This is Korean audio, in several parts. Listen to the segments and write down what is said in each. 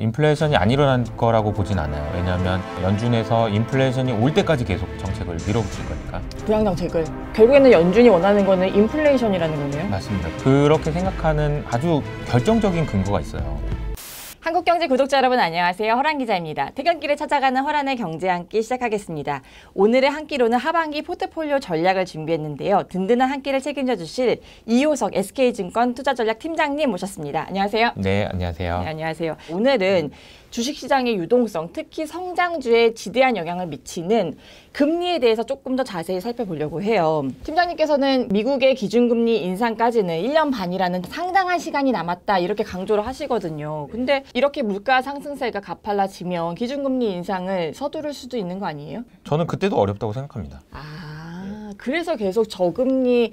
인플레이션이 안 일어날 거라고 보진 않아요. 왜냐하면 연준에서 인플레이션이 올 때까지 계속 정책을 밀어붙일 거니까. 불황정책을. 결국에는 연준이 원하는 거는 인플레이션이라는 거네요. 맞습니다. 그렇게 생각하는 아주 결정적인 근거가 있어요. 한국경제 구독자 여러분 안녕하세요. 허란 기자입니다. 퇴근길에 찾아가는 허란의 경제 한 끼 시작하겠습니다. 오늘의 한 끼로는 하반기 포트폴리오 전략을 준비했는데요. 든든한 한 끼를 책임져 주실 이효석 SK증권 투자전략 팀장님 모셨습니다. 안녕하세요. 네, 안녕하세요. 네, 안녕하세요. 오늘은 주식시장의 유동성, 특히 성장주에 지대한 영향을 미치는 금리에 대해서 조금 더 자세히 살펴보려고 해요. 팀장님께서는 미국의 기준금리 인상까지는 1년 반이라는 상당한 시간이 남았다 이렇게 강조를 하시거든요. 근데 이렇게 물가 상승세가 가팔라지면 기준금리 인상을 서두를 수도 있는 거 아니에요? 저는 그때도 어렵다고 생각합니다. 아, 그래서 계속 저금리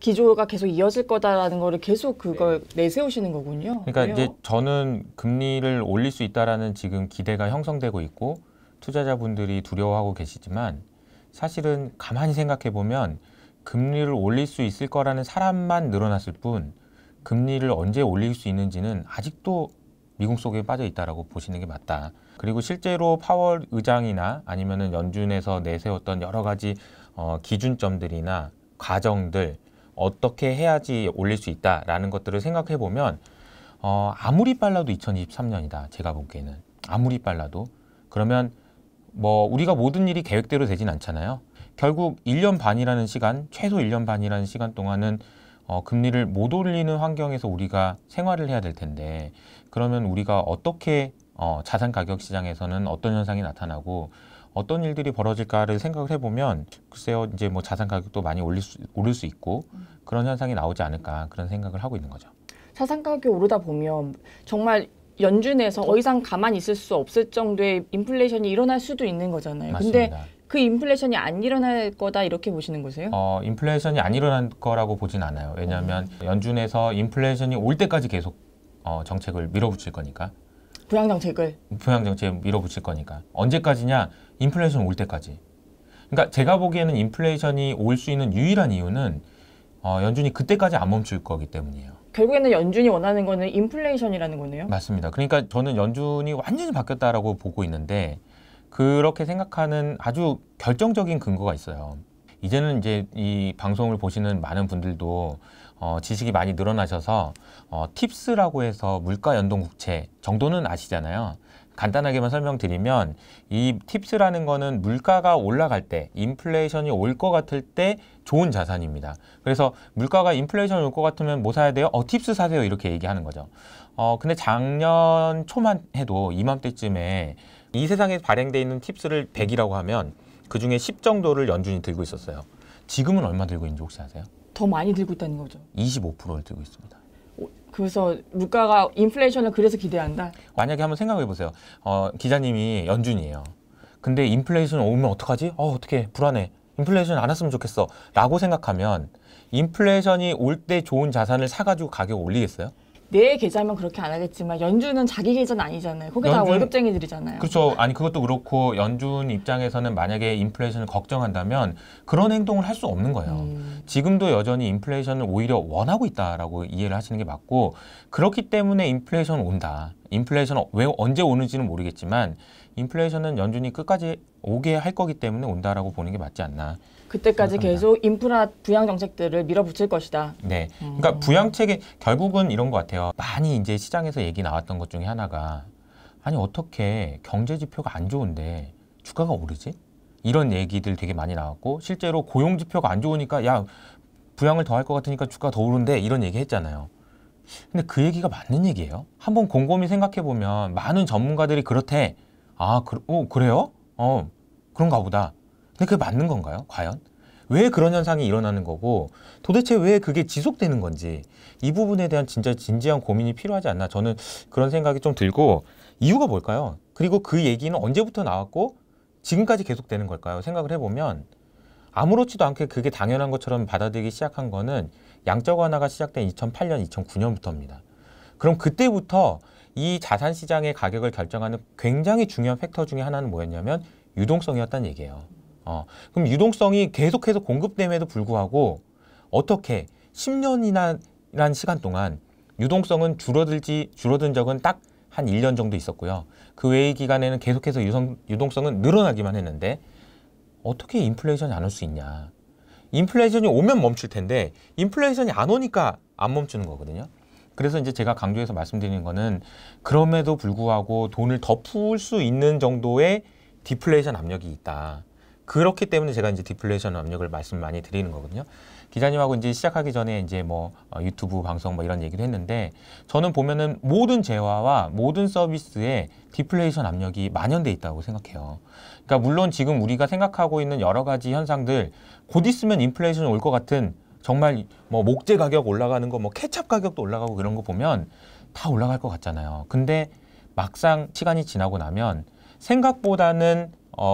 기조가 계속 이어질 거다라는 거를 계속 그걸 내세우시는 거군요. 그러니까 왜요? 이제 저는 금리를 올릴 수 있다라는 지금 기대가 형성되고 있고 투자자분들이 두려워하고 계시지만 사실은 가만히 생각해 보면 금리를 올릴 수 있을 거라는 사람만 늘어났을 뿐 금리를 언제 올릴 수 있는지는 아직도 미궁 속에 빠져 있다라고 보시는 게 맞다. 그리고 실제로 파월 의장이나 아니면은 연준에서 내세웠던 여러 가지 기준점들이나 과정들 어떻게 해야지 올릴 수 있다라는 것들을 생각해 보면 아무리 빨라도 2023년이다. 제가 보기에는 아무리 빨라도 그러면 뭐 우리가 모든 일이 계획대로 되진 않잖아요. 결국 1년 반이라는 시간, 최소 1년 반이라는 시간 동안은 금리를 못 올리는 환경에서 우리가 생활을 해야 될 텐데 그러면 우리가 어떻게 자산 가격 시장에서는 어떤 현상이 나타나고 어떤 일들이 벌어질까를 생각을 해보면 글쎄요 이제 뭐 자산 가격도 많이 오를 수 있고 그런 현상이 나오지 않을까 그런 생각을 하고 있는 거죠. 자산 가격이 오르다 보면 정말 연준에서 더 이상 가만히 있을 수 없을 정도의 인플레이션이 일어날 수도 있는 거잖아요. 맞습니다. 근데 그 인플레이션이 안 일어날 거다 이렇게 보시는 거세요? 인플레이션이 안 일어날 거라고 보진 않아요. 왜냐하면 연준에서 인플레이션이 올 때까지 계속 정책을 밀어붙일 거니까. 부양정책을 밀어붙일 거니까. 언제까지냐? 인플레이션 올 때까지. 그러니까 제가 보기에는 인플레이션이 올 수 있는 유일한 이유는 연준이 그때까지 안 멈출 거기 때문이에요. 결국에는 연준이 원하는 거는 인플레이션이라는 거네요? 맞습니다. 그러니까 저는 연준이 완전히 바뀌었다라고 보고 있는데 그렇게 생각하는 아주 결정적인 근거가 있어요. 이제는 이제 이 방송을 보시는 많은 분들도 지식이 많이 늘어나셔서 팁스라고 해서 물가연동국채 정도는 아시잖아요. 간단하게만 설명드리면 이 팁스라는 거는 물가가 올라갈 때 인플레이션이 올 것 같을 때 좋은 자산입니다. 그래서 물가가 인플레이션이 올 것 같으면 뭐 사야 돼요? 팁스 사세요 이렇게 얘기하는 거죠. 근데 작년 초만 해도 이맘때쯤에 이 세상에 발행되어 있는 팁스를 100이라고 하면 그중에 10 정도를 연준이 들고 있었어요. 지금은 얼마 들고 있는지 혹시 아세요? 더 많이 들고 있다는 거죠? 25%를 들고 있습니다. 그래서 물가가 인플레이션을 그래서 기대한다? 만약에 한번 생각해 보세요. 기자님이 연준이에요. 근데 인플레이션 오면 어떡하지? 어떡해 불안해. 인플레이션 안 왔으면 좋겠어. 라고 생각하면 인플레이션이 올 때 좋은 자산을 사가지고 가격 올리겠어요? 내 계좌면 그렇게 안 하겠지만 연준은 자기 계좌는 아니잖아요. 그게 다 월급쟁이들이잖아요. 그렇죠. 아니 그것도 그렇고 연준 입장에서는 만약에 인플레이션을 걱정한다면 그런 행동을 할 수 없는 거예요. 지금도 여전히 인플레이션을 오히려 원하고 있다라고 이해를 하시는 게 맞고 그렇기 때문에 인플레이션 온다. 인플레이션은 왜 언제 오는지는 모르겠지만 인플레이션은 연준이 끝까지 오게 할 거기 때문에 온다라고 보는 게 맞지 않나. 그때까지 생각합니다. 계속 인프라 부양 정책들을 밀어붙일 것이다. 네, 그러니까 부양책에 결국은 이런 것 같아요. 많이 이제 시장에서 얘기 나왔던 것 중에 하나가 아니 어떻게 경제 지표가 안 좋은데 주가가 오르지? 이런 얘기들 되게 많이 나왔고 실제로 고용 지표가 안 좋으니까 야 부양을 더 할 것 같으니까 주가 더 오른데 이런 얘기 했잖아요. 근데 그 얘기가 맞는 얘기예요? 한번 곰곰이 생각해보면 많은 전문가들이 그렇대. 아, 그래요? 그런가 보다. 근데 그게 맞는 건가요? 과연? 왜 그런 현상이 일어나는 거고 도대체 왜 그게 지속되는 건지 이 부분에 대한 진짜 진지한 고민이 필요하지 않나 저는 그런 생각이 좀 들고 이유가 뭘까요? 그리고 그 얘기는 언제부터 나왔고 지금까지 계속되는 걸까요? 생각을 해보면 아무렇지도 않게 그게 당연한 것처럼 받아들이기 시작한 거는 양적 완화가 시작된 2008년, 2009년부터입니다. 그럼 그때부터 이 자산 시장의 가격을 결정하는 굉장히 중요한 팩터 중에 하나는 뭐였냐면 유동성이었다는 얘기예요. 그럼 유동성이 계속해서 공급됨에도 불구하고 어떻게 10년이나 시간 동안 유동성은 줄어든 적은 딱 한 1년 정도 있었고요. 그 외의 기간에는 계속해서 유동성은 늘어나기만 했는데 어떻게 인플레이션이 안 올 수 있냐. 인플레이션이 오면 멈출 텐데 인플레이션이 안 오니까 안 멈추는 거거든요. 그래서 이제 제가 강조해서 말씀드리는 거는 그럼에도 불구하고 돈을 더 풀 수 있는 정도의 디플레이션 압력이 있다. 그렇기 때문에 제가 이제 디플레이션 압력을 말씀 많이 드리는 거거든요. 기자님하고 이제 시작하기 전에 이제 뭐 유튜브 방송 뭐 이런 얘기도 했는데 저는 보면은 모든 재화와 모든 서비스에 디플레이션 압력이 만연돼 있다고 생각해요. 그러니까 물론 지금 우리가 생각하고 있는 여러 가지 현상들 곧 있으면 인플레이션이 올 것 같은 정말 뭐 목재 가격 올라가는 거 뭐 케첩 가격도 올라가고 그런 거 보면 다 올라갈 것 같잖아요. 근데 막상 시간이 지나고 나면 생각보다는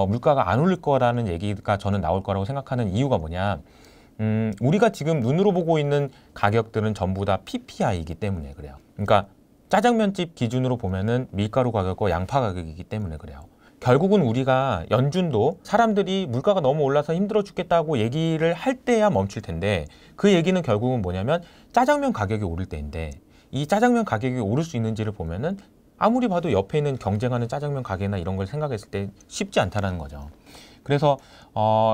물가가 안 오를 거라는 얘기가 저는 나올 거라고 생각하는 이유가 뭐냐. 우리가 지금 눈으로 보고 있는 가격들은 전부 다 PPI이기 때문에 그래요. 그러니까 짜장면집 기준으로 보면은 밀가루 가격과 양파 가격이기 때문에 그래요. 결국은 우리가 연준도 사람들이 물가가 너무 올라서 힘들어 죽겠다고 얘기를 할 때야 멈출 텐데 그 얘기는 결국은 뭐냐면 짜장면 가격이 오를 때인데 이 짜장면 가격이 오를 수 있는지를 보면은 아무리 봐도 옆에 있는 경쟁하는 짜장면 가게나 이런 걸 생각했을 때 쉽지 않다라는 거죠. 그래서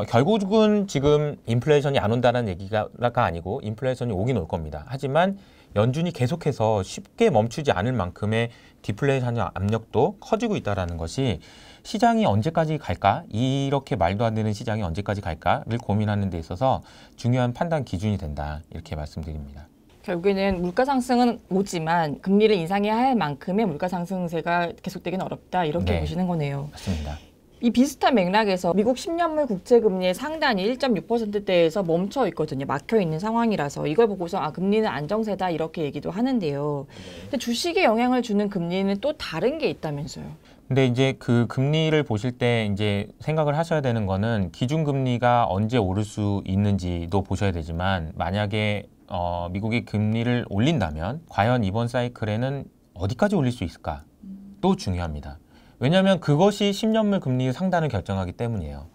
결국은 지금 인플레이션이 안 온다는 얘기가 아니고 인플레이션이 오긴 올 겁니다. 하지만 연준이 계속해서 쉽게 멈추지 않을 만큼의 디플레이션 압력도 커지고 있다는 것이 시장이 언제까지 갈까? 이렇게 말도 안 되는 시장이 언제까지 갈까?를 고민하는 데 있어서 중요한 판단 기준이 된다. 이렇게 말씀드립니다. 결국에는 물가 상승은 오지만 금리를 인상해야 할 만큼의 물가 상승세가 계속되기는 어렵다. 이렇게 보시는 거네요. 맞습니다. 이 비슷한 맥락에서 미국 10년물 국채금리의 상단이 1.6%대에서 멈춰 있거든요. 막혀 있는 상황이라서 이걸 보고서 아 금리는 안정세다 이렇게 얘기도 하는데요. 근데 주식에 영향을 주는 금리는 또 다른 게 있다면서요. 근데 이제 그 금리를 보실 때 이제 생각을 하셔야 되는 거는 기준금리가 언제 오를 수 있는지도 보셔야 되지만 만약에 미국이 금리를 올린다면 과연 이번 사이클에는 어디까지 올릴 수 있을까? 또 중요합니다. 왜냐하면 그것이 10년물 금리의 상단을 결정하기 때문이에요.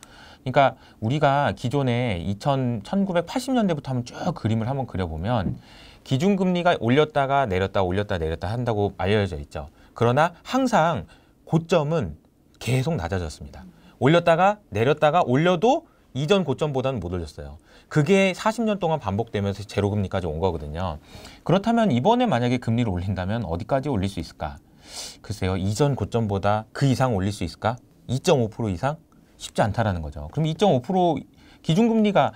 그러니까 우리가 기존에 1980년대부터 한번 쭉 그림을 한번 그려보면 기준금리가 올렸다가 내렸다 올렸다 내렸다 한다고 알려져 있죠. 그러나 항상 고점은 계속 낮아졌습니다. 올렸다가 내렸다가 올려도 이전 고점보다는 못 올렸어요. 그게 40년 동안 반복되면서 제로금리까지 온 거거든요. 그렇다면 이번에 만약에 금리를 올린다면 어디까지 올릴 수 있을까? 글쎄요. 이전 고점보다 그 이상 올릴 수 있을까? 2.5% 이상? 쉽지 않다라는 거죠. 그럼 2.5% 기준금리가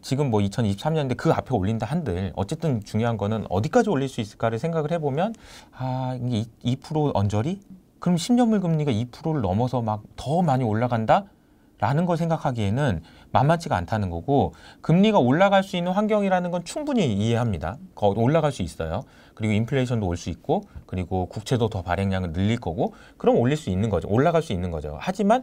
지금 뭐 2023년인데 그 앞에 올린다 한들 어쨌든 중요한 거는 어디까지 올릴 수 있을까를 생각을 해보면 아 이게 2% 언저리? 그럼 10년물 금리가 2%를 넘어서 막 더 많이 올라간다? 라는 걸 생각하기에는 만만치가 않다는 거고 금리가 올라갈 수 있는 환경이라는 건 충분히 이해합니다. 올라갈 수 있어요. 그리고 인플레이션도 올 수 있고 그리고 국채도 더 발행량을 늘릴 거고 그럼 올릴 수 있는 거죠. 올라갈 수 있는 거죠. 하지만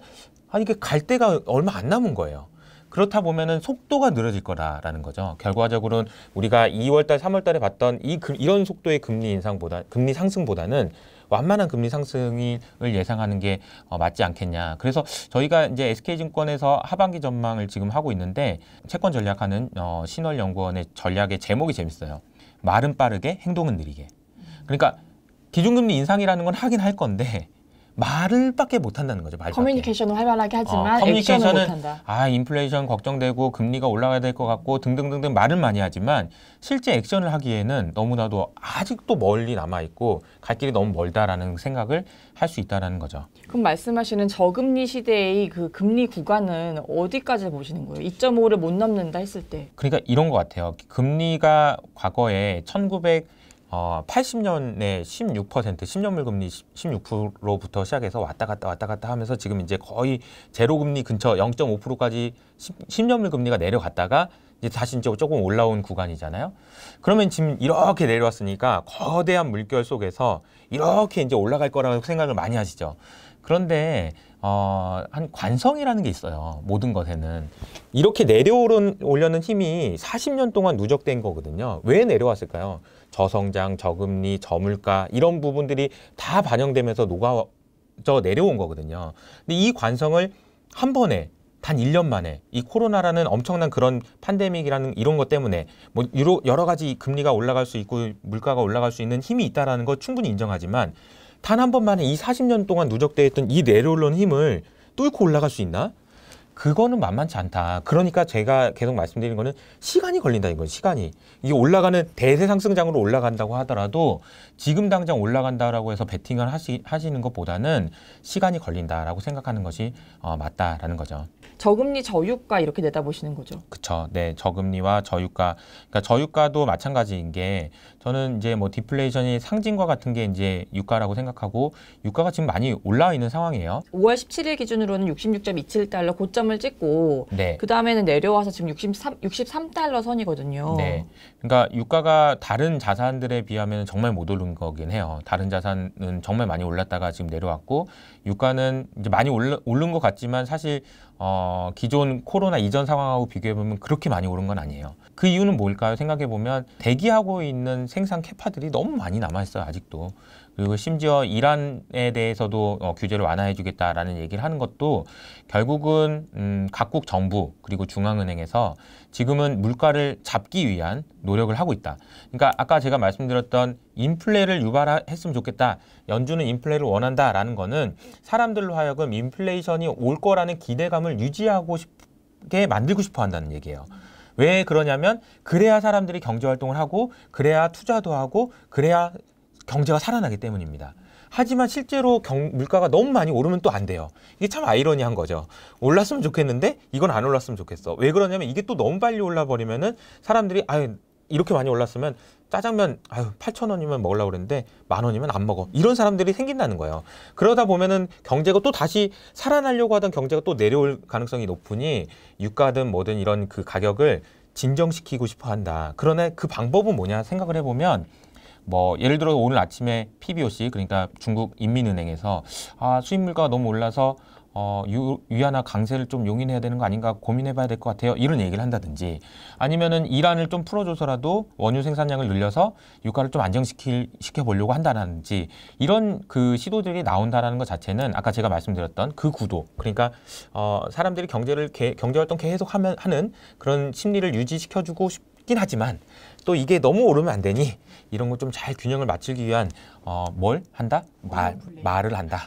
이게 갈 데가 얼마 안 남은 거예요. 그렇다 보면은 속도가 느려질 거라는 거죠. 결과적으로는 우리가 2월달, 3월달에 봤던 이런 속도의 금리 인상보다 금리 상승보다는 완만한 금리 상승을 예상하는 게 맞지 않겠냐. 그래서 저희가 이제 SK증권에서 하반기 전망을 지금 하고 있는데 채권 전략하는 신월연구원의 전략의 제목이 재밌어요. 말은 빠르게, 행동은 느리게. 그러니까 기준금리 인상이라는 건 하긴 할 건데 말을 밖에 못 한다는 거죠. 말밖에. 커뮤니케이션은 활발하게 하지만 커뮤니케이션은 액션은 못 한다. 아, 인플레이션 걱정되고 금리가 올라가야 될 것 같고 등등등등 말은 많이 하지만 실제 액션을 하기에는 너무나도 아직도 멀리 남아있고 갈 길이 너무 멀다라는 생각을 할 수 있다는 거죠. 그럼 말씀하시는 저금리 시대의 그 금리 구간은 어디까지 보시는 거예요? 2.5를 못 넘는다 했을 때. 그러니까 이런 것 같아요. 금리가 과거에 1980년에 16%, 10년물 금리 16%부터 시작해서 왔다 갔다 하면서 지금 이제 거의 제로금리 근처 0.5%까지 10년물 금리가 내려갔다가 이제 다시 이제 조금 올라온 구간이잖아요. 그러면 지금 이렇게 내려왔으니까 거대한 물결 속에서 이렇게 이제 올라갈 거라고 생각을 많이 하시죠. 그런데 한 관성이라는 게 있어요. 모든 것에는. 이렇게 내려오려는 힘이 40년 동안 누적된 거거든요. 왜 내려왔을까요? 저성장, 저금리, 저물가 이런 부분들이 다 반영되면서 녹아져 내려온 거거든요. 근데 이 관성을 한 번에 단 1년 만에 이 코로나라는 엄청난 그런 팬데믹이라는 이런 것 때문에 뭐 여러 가지 금리가 올라갈 수 있고 물가가 올라갈 수 있는 힘이 있다라는 거 충분히 인정하지만 단 한 번만에 이 40년 동안 누적되어 있던 이 내려오는 힘을 뚫고 올라갈 수 있나? 그거는 만만치 않다. 그러니까 제가 계속 말씀드리는 거는 시간이 걸린다, 이건 시간이. 이게 올라가는 대세 상승장으로 올라간다고 하더라도 지금 당장 올라간다라고 해서 베팅을 하시는 것보다는 시간이 걸린다라고 생각하는 것이 맞다라는 거죠. 저금리, 저유가 이렇게 내다보시는 거죠. 그렇죠. 네, 저금리와 저유가. 그러니까 저유가도 마찬가지인 게 저는 이제 뭐 디플레이션이 상징과 같은 게 이제 유가라고 생각하고 유가가 지금 많이 올라와 있는 상황이에요. 5월 17일 기준으로는 66.27달러 고점 을 찍고 네. 그 다음에는 내려와서 지금 63달러 선이거든요. 네. 그러니까 유가가 다른 자산들에 비하면 정말 못 오른 거긴 해요. 다른 자산은 정말 많이 올랐다가 지금 내려왔고 유가는 이제 많이 오른 것 같지만 사실 기존 코로나 이전 상황하고 비교해보면 그렇게 많이 오른 건 아니에요. 그 이유는 뭘까요? 생각해보면 대기하고 있는 생산 캐파들이 너무 많이 남아있어요. 아직도. 그리고 심지어 이란에 대해서도 규제를 완화해주겠다라는 얘기를 하는 것도 결국은 각국 정부 그리고 중앙은행에서 지금은 물가를 잡기 위한 노력을 하고 있다. 그러니까 아까 제가 말씀드렸던 인플레를 유발했으면 좋겠다. 연준은 인플레를 원한다라는 거는 사람들로 하여금 인플레이션이 올 거라는 기대감을 유지하고 싶게 만들고 싶어 한다는 얘기예요. 왜 그러냐면 그래야 사람들이 경제활동을 하고 그래야 투자도 하고 그래야 경제가 살아나기 때문입니다. 하지만 실제로 물가가 너무 많이 오르면 또 안 돼요. 이게 참 아이러니한 거죠. 올랐으면 좋겠는데 이건 안 올랐으면 좋겠어. 왜 그러냐면 이게 또 너무 빨리 올라버리면은 사람들이 아유 이렇게 많이 올랐으면 짜장면 아유 8,000원이면 먹으려고 그랬는데 10,000원이면 안 먹어. 이런 사람들이 생긴다는 거예요. 그러다 보면은 경제가 또 다시 살아나려고 하던 경제가 또 내려올 가능성이 높으니 유가든 뭐든 이런 그 가격을 진정시키고 싶어 한다. 그러나 그 방법은 뭐냐 생각을 해보면 뭐 예를 들어 오늘 아침에 PBOC 그러니까 중국 인민은행에서 아 수입 물가가 너무 올라서 위안화 강세를 좀 용인해야 되는 거 아닌가 고민해봐야 될 것 같아요. 이런 얘기를 한다든지 아니면은 이란을 좀 풀어줘서라도 원유 생산량을 늘려서 유가를 좀 안정시켜보려고 한다든지 이런 그 시도들이 나온다라는 것 자체는 아까 제가 말씀드렸던 그 구도 그러니까 사람들이 경제활동 계속하면 하는 그런 심리를 유지시켜주고 싶긴 하지만 또 이게 너무 오르면 안 되니 이런 거 좀 잘 균형을 맞추기 위한 뭘 한다? 말을 한다.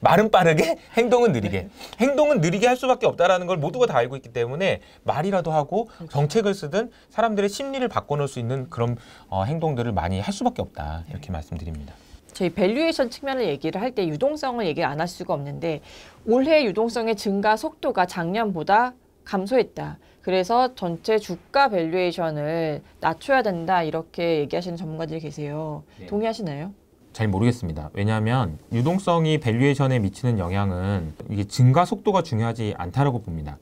말은 빠르게, 행동은 느리게. 네. 행동은 느리게 할 수밖에 없다라는 걸 모두가 다 알고 있기 때문에 말이라도 하고 정책을 쓰든 사람들의 심리를 바꿔놓을 수 있는 그런 행동들을 많이 할 수밖에 없다. 이렇게 네. 말씀드립니다. 저희 밸류에이션 측면을 얘기를 할 때 유동성을 얘기 안 할 수가 없는데 올해 유동성의 증가 속도가 작년보다 감소했다. 그래서 전체 주가 밸류에이션을 낮춰야 된다 이렇게 얘기하시는 전문가들이 계세요. 네. 동의하시나요? 잘 모르겠습니다. 왜냐하면 유동성이 밸류에이션에 미치는 영향은 이게 증가 속도가 중요하지 않다라고 봅니다.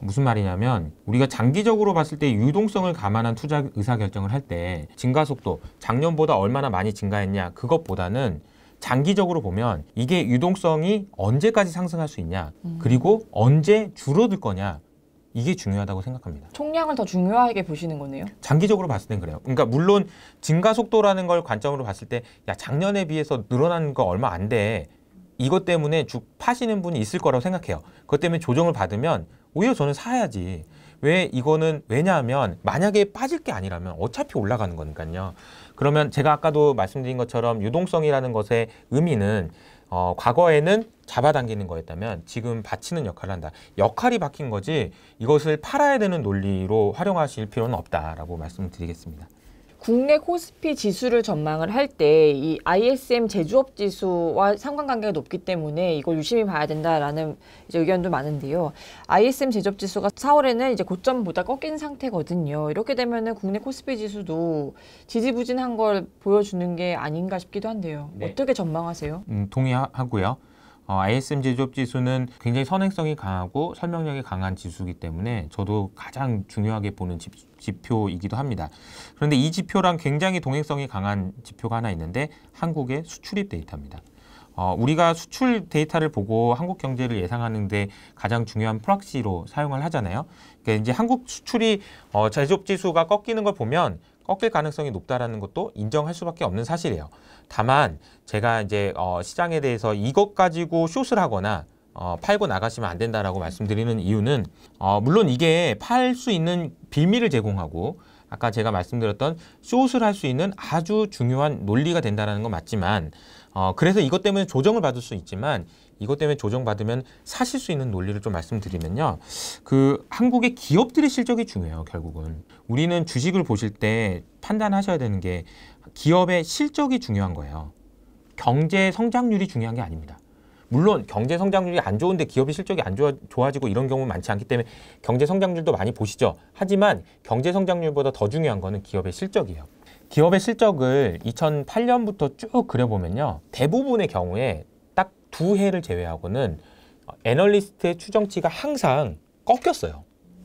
무슨 말이냐면 우리가 장기적으로 봤을 때 유동성을 감안한 투자 의사결정을 할 때 증가 속도, 작년보다 얼마나 많이 증가했냐 그것보다는 장기적으로 보면 이게 유동성이 언제까지 상승할 수 있냐 그리고 언제 줄어들 거냐 이게 중요하다고 생각합니다. 총량을 더 중요하게 보시는 거네요? 장기적으로 봤을 땐 그래요. 그러니까 물론 증가 속도라는 걸 관점으로 봤을 때 야 작년에 비해서 늘어난 거 얼마 안 돼. 이것 때문에 쭉 파시는 분이 있을 거라고 생각해요. 그것 때문에 조정을 받으면 오히려 저는 사야지. 왜냐하면 만약에 빠질 게 아니라면 어차피 올라가는 거니까요. 그러면 제가 아까도 말씀드린 것처럼 유동성이라는 것의 의미는 과거에는 잡아당기는 거였다면 지금 받치는 역할을 한다. 역할이 바뀐 거지 이것을 팔아야 되는 논리로 활용하실 필요는 없다라고 말씀드리겠습니다. 국내 코스피 지수를 전망을 할 때 이 ISM 제조업 지수와 상관관계가 높기 때문에 이걸 유심히 봐야 된다라는 이제 의견도 많은데요. ISM 제조업 지수가 4월에는 이제 고점보다 꺾인 상태거든요. 이렇게 되면은 국내 코스피 지수도 지지부진한 걸 보여주는 게 아닌가 싶기도 한데요. 네. 어떻게 전망하세요? 동의하고요. ISM 제조업 지수는 굉장히 선행성이 강하고 설명력이 강한 지수이기 때문에 저도 가장 중요하게 보는 지표이기도 합니다. 그런데 이 지표랑 굉장히 동행성이 강한 지표가 하나 있는데 한국의 수출입 데이터입니다. 우리가 수출 데이터를 보고 한국 경제를 예상하는데 가장 중요한 프락시로 사용을 하잖아요. 그러니까 이제 한국 수출이 제조업 지수가 꺾이는 걸 보면 꺾일 가능성이 높다라는 것도 인정할 수밖에 없는 사실이에요. 다만 제가 이제 시장에 대해서 이것 가지고 숏을 하거나 팔고 나가시면 안 된다라고 말씀드리는 이유는 물론 이게 팔 수 있는 빌미를 제공하고 아까 제가 말씀드렸던 숏을 할 수 있는 아주 중요한 논리가 된다라는 건 맞지만 그래서 이것 때문에 조정을 받을 수 있지만 이것 때문에 조정받으면 사실 수 있는 논리를 좀 말씀드리면요. 한국의 기업들의 실적이 중요해요, 결국은. 우리는 주식을 보실 때 판단하셔야 되는 게 기업의 실적이 중요한 거예요. 경제 성장률이 중요한 게 아닙니다. 물론 경제 성장률이 안 좋은데 기업의 실적이 안 좋아지고 이런 경우는 많지 않기 때문에 경제 성장률도 많이 보시죠. 하지만 경제 성장률보다 더 중요한 거는 기업의 실적이에요. 기업의 실적을 2008년부터 쭉 그려보면요. 대부분의 경우에 딱 2해를 제외하고는 애널리스트의 추정치가 항상 꺾였어요.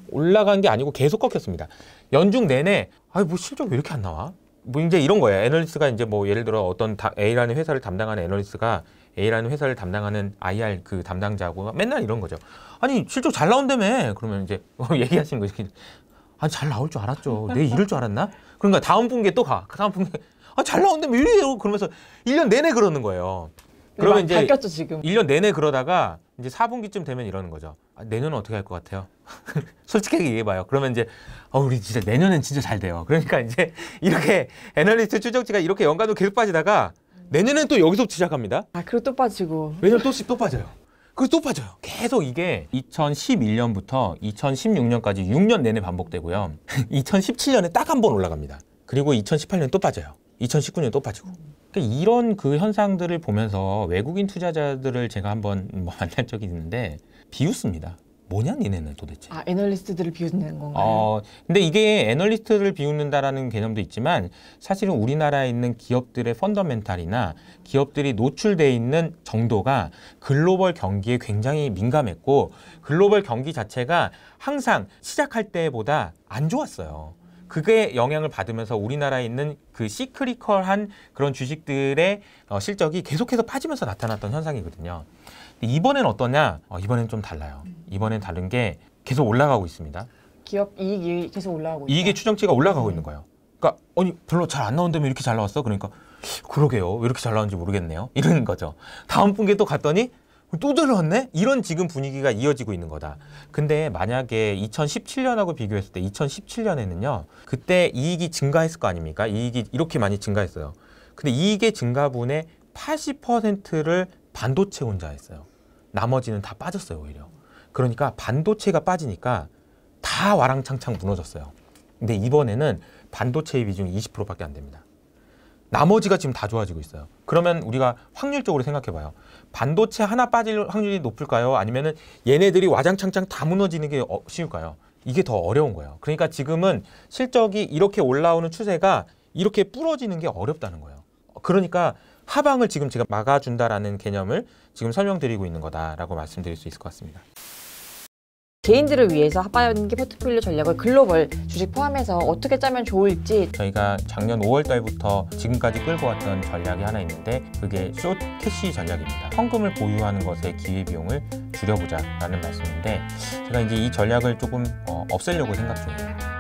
올라간 게 아니고 계속 꺾였습니다. 연중 내내 실적 왜 이렇게 안 나와? 이제 이런 거예요. 애널리스트가 이제 예를 들어 어떤 A라는 회사를 담당하는 애널리스트가 A라는 회사를 담당하는 IR 그 담당자하고 맨날 이런 거죠. 아니 실적 잘 나온다며. 그러면 이제 얘기하시는 거죠. 아니 잘 나올 줄 알았죠. 내 이럴 줄 알았나? 그러니까 다음 분기에 또 가. 그 다음 분기에 잘 나온다며 이래요. 그러면서 1년 내내 그러는 거예요. 그러면 이제 바뀌었죠, 지금. 1년 내내 그러다가 이제 4분기쯤 되면 이러는 거죠. 내년은 어떻게 할 것 같아요? 솔직하게 얘기해봐요. 그러면 이제 우리 진짜 내년엔 진짜 잘 돼요. 그러니까 이제 이렇게 애널리스트 추정치가 이렇게 연간으로 계속 빠지다가 내년엔 또 여기서부터 시작합니다. 그리고 또 빠지고. 왜냐면 또 빠져요. 그리고 또 빠져요. 계속 이게 2011년부터 2016년까지 6년 내내 반복되고요. 2017년에 딱 한 번 올라갑니다. 그리고 2018년 또 빠져요. 2019년 또 빠지고. 그러니까 이런 현상들을 보면서 외국인 투자자들을 제가 한번 만날 적이 있는데 비웃습니다. 뭐냐 니네는 도대체. 애널리스트들을 비웃는 건가요? 근데 이게 애널리스트를 비웃는다라는 개념도 있지만 사실은 우리나라에 있는 기업들의 펀더멘탈이나 기업들이 노출되어 있는 정도가 글로벌 경기에 굉장히 민감했고 글로벌 경기 자체가 항상 시작할 때보다 안 좋았어요. 그게 영향을 받으면서 우리나라에 있는 시크리컬한 그런 주식들의 실적이 계속해서 빠지면서 나타났던 현상이거든요. 근데 이번엔 어떠냐? 이번엔 좀 달라요. 이번엔 다른 게 계속 올라가고 있습니다. 기업 이익이 계속 올라가고 있어요. 이익의 추정치가 올라가고 있는 거예요. 그러니까 별로 잘 안 나온다면 이렇게 잘 나왔어? 그러니까 그러게요. 왜 이렇게 잘 나왔는지 모르겠네요. 이런 거죠. 다음 분기에 또 갔더니 또 들어왔네? 이런 지금 분위기가 이어지고 있는 거다. 근데 만약에 2017년하고 비교했을 때 2017년에는요. 그때 이익이 증가했을 거 아닙니까? 이익이 이렇게 많이 증가했어요. 근데 이익의 증가분의 80%를 반도체 혼자 했어요. 나머지는 다 빠졌어요, 오히려. 그러니까 반도체가 빠지니까 다 와랑창창 무너졌어요. 근데 이번에는 반도체의 비중이 20%밖에 안 됩니다. 나머지가 지금 다 좋아지고 있어요. 그러면 우리가 확률적으로 생각해봐요. 반도체 하나 빠질 확률이 높을까요? 아니면은 얘네들이 와장창창 다 무너지는 게 쉬울까요? 이게 더 어려운 거예요. 그러니까 지금은 실적이 이렇게 올라오는 추세가 이렇게 부러지는 게 어렵다는 거예요. 그러니까 하방을 지금 제가 막아준다라는 개념을 지금 설명드리고 있는 거다라고 말씀드릴 수 있을 것 같습니다. 개인들을 위해서 하반기 포트폴리오 전략을 글로벌 주식 포함해서 어떻게 짜면 좋을지 저희가 작년 5월달부터 지금까지 끌고 왔던 전략이 하나 있는데 그게 숏 캐시 전략입니다. 현금을 보유하는 것의 기회비용을 줄여보자라는 말씀인데 제가 이제 이 전략을 조금 없애려고 생각 중이에요.